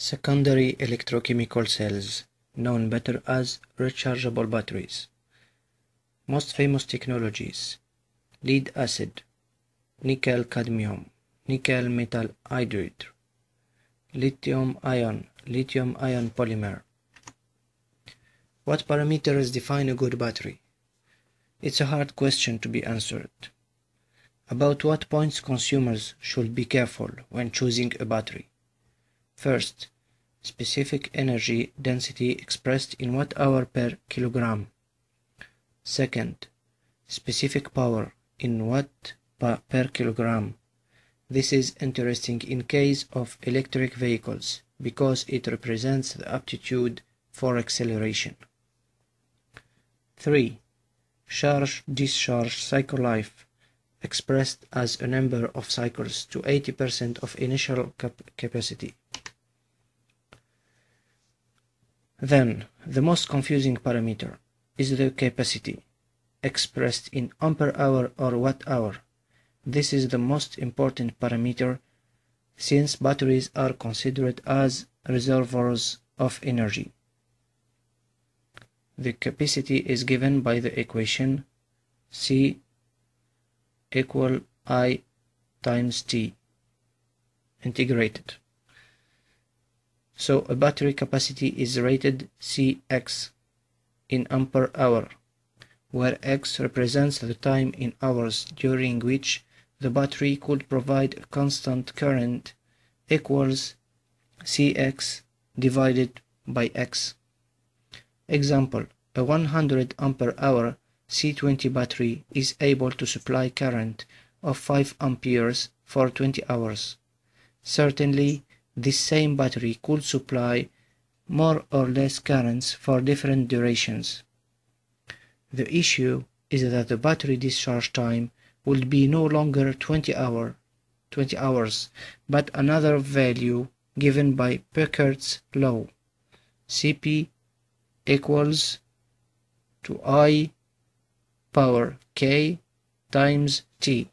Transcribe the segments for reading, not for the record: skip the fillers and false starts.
Secondary electrochemical cells, known better as rechargeable batteries. Most famous technologies: lead acid, nickel cadmium, nickel metal hydride, lithium-ion polymer. What parameters define a good battery? It's a hard question to be answered. About what points consumers should be careful when choosing a battery. First, specific energy density expressed in watt-hour per kilogram. Second, specific power in watt per kilogram. This is interesting in case of electric vehicles because it represents the aptitude for acceleration. 3. Charge-discharge cycle life, expressed as a number of cycles to 80% of initial capacity. Then, the most confusing parameter is the capacity, expressed in ampere-hour or watt-hour. This is the most important parameter since batteries are considered as reservoirs of energy. The capacity is given by the equation C equal I times T integrated. So a battery capacity is rated Cx in ampere hour, where x represents the time in hours during which the battery could provide a constant current, equals Cx divided by x. Example, a 100 ampere hour C20 battery is able to supply current of 5 amperes for 20 hours. Certainly, this same battery could supply more or less currents for different durations. The issue is that the battery discharge time would be no longer 20 hours, but another value given by Peukert's law, Cp equals to I power k times t.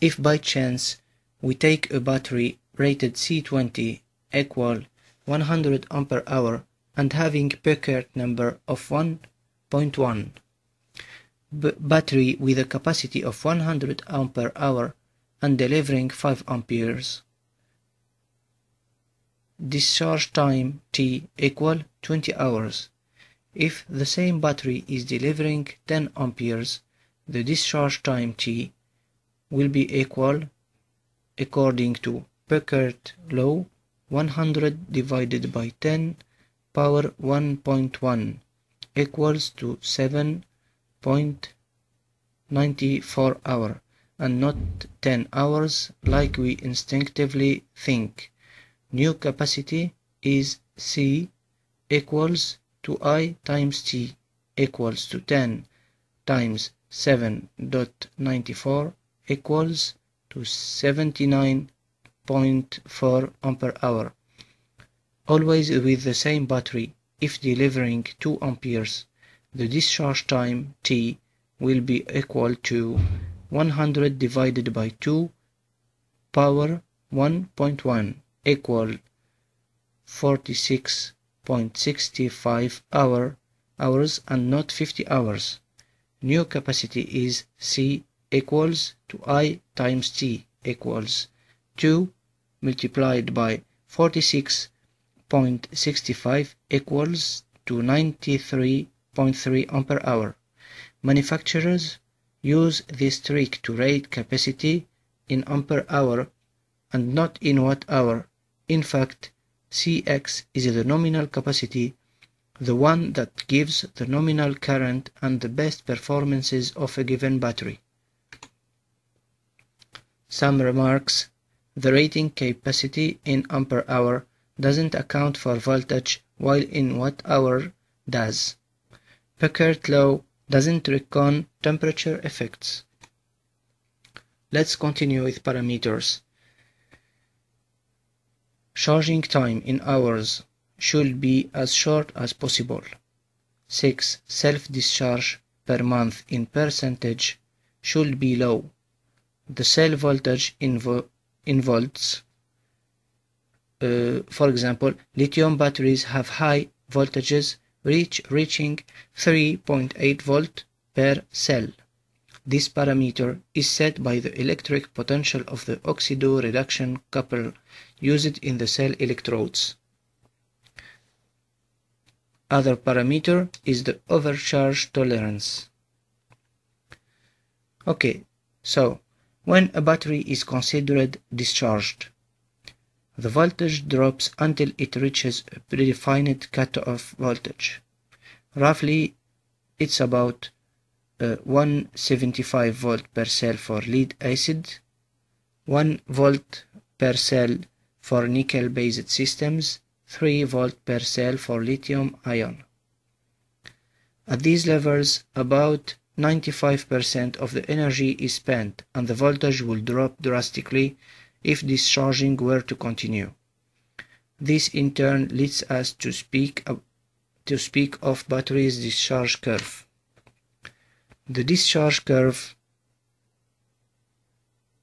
If by chance we take a battery rated C20 equal 100 ampere hour and having Peukert number of 1.1, battery with a capacity of 100 ampere hour and delivering 5 amperes, discharge time T equal 20 hours. If the same battery is delivering 10 amperes, the discharge time T will be equal, according to Peukert's law, 100 divided by 10 power 1.1 equals to 7.94 hour, and not 10 hours like we instinctively think. New capacity is C equals to I times T equals to 10 times 7.94 equals to 79.4 ampere hour. Always with the same battery, if delivering 2 amperes, the discharge time T will be equal to 100 divided by 2 power 1.1 equal 46.65 hours and not 50 hours. New capacity is C equals to I times T equals 2 multiplied by 46.65 equals to 93.3 ampere hour. Manufacturers use this trick to rate capacity in ampere hour and not in watt hour. In fact, Cx is the nominal capacity, the one that gives the nominal current and the best performances of a given battery. Some remarks: the rating capacity in ampere hour doesn't account for voltage, while in watt hour does. Peukert's law doesn't reckon temperature effects. Let's continue with parameters. Charging time in hours should be as short as possible. 6. Self-discharge per month in percentage should be low. The cell voltage in volts for example, lithium batteries have high voltages reaching 3.8 volt per cell. This parameter is set by the electric potential of the oxido-reduction couple used in the cell electrodes. Other parameter is the overcharge tolerance. Okay, so when a battery is considered discharged, the voltage drops until it reaches a predefined cutoff voltage. Roughly, it's about 175 volt per cell for lead acid, 1 volt per cell for nickel-based systems, 3 volt per cell for lithium-ion. At these levels, about 95% of the energy is spent, and the voltage will drop drastically if discharging were to continue. This in turn leads us to speak of batteries' discharge curve. The discharge curve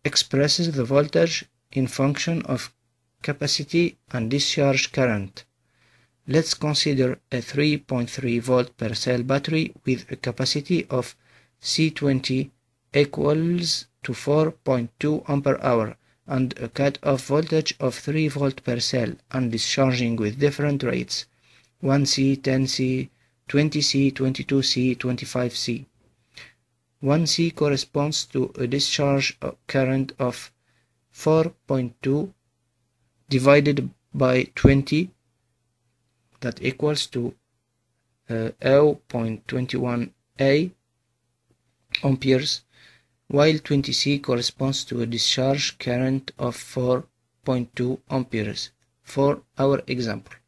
expresses the voltage in function of capacity and discharge current. Let's consider a 3.3 volt per cell battery with a capacity of C20 equals to 4.2 Ampere-hour and a cut-off voltage of 3 volt per cell, and discharging with different rates 1C, 10C, 20C, 22C, 25C. 1C corresponds to a discharge current of 4.2 divided by 20, that equals to 0.21 amperes, while 20C corresponds to a discharge current of 4.2 amperes for our example.